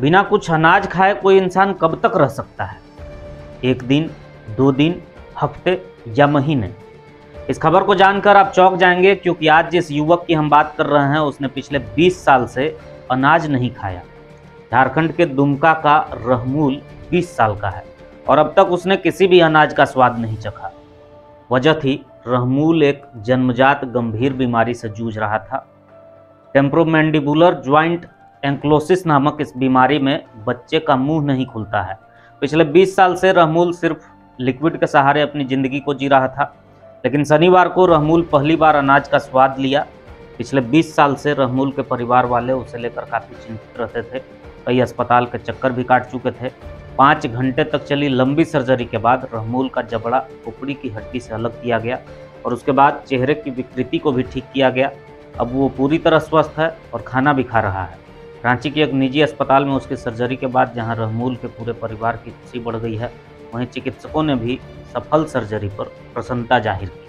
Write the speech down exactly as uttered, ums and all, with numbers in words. बिना कुछ अनाज खाए कोई इंसान कब तक रह सकता है? एक दिन, दो दिन, हफ्ते या महीने? इस खबर को जानकर आप चौंक जाएंगे, क्योंकि आज जिस युवक की हम बात कर रहे हैं उसने पिछले बीस साल से अनाज नहीं खाया। झारखंड के दुमका का रहमूल बीस साल का है और अब तक उसने किसी भी अनाज का स्वाद नहीं चखा। वजह थी, रहमूल एक जन्मजात गंभीर बीमारी से जूझ रहा था। टेम्प्रोमेंडिबुलर ज्वाइंट एंक्लोसिस नामक इस बीमारी में बच्चे का मुंह नहीं खुलता है। पिछले बीस साल से रहमूल सिर्फ लिक्विड के सहारे अपनी ज़िंदगी को जी रहा था, लेकिन शनिवार को रहमूल पहली बार अनाज का स्वाद लिया। पिछले बीस साल से रहमूल के परिवार वाले उसे लेकर काफ़ी चिंतित रहते थे, कई अस्पताल के चक्कर भी काट चुके थे। पाँच घंटे तक चली लंबी सर्जरी के बाद रहमूल का जबड़ा खोपड़ी की हड्डी से अलग किया गया और उसके बाद चेहरे की विकृति को भी ठीक किया गया। अब वो पूरी तरह स्वस्थ है और खाना भी खा रहा है। रांची के एक निजी अस्पताल में उसकी सर्जरी के बाद जहां रहमूल के पूरे परिवार की खुशी बढ़ गई है, वहीं चिकित्सकों ने भी सफल सर्जरी पर प्रसन्नता जाहिर की।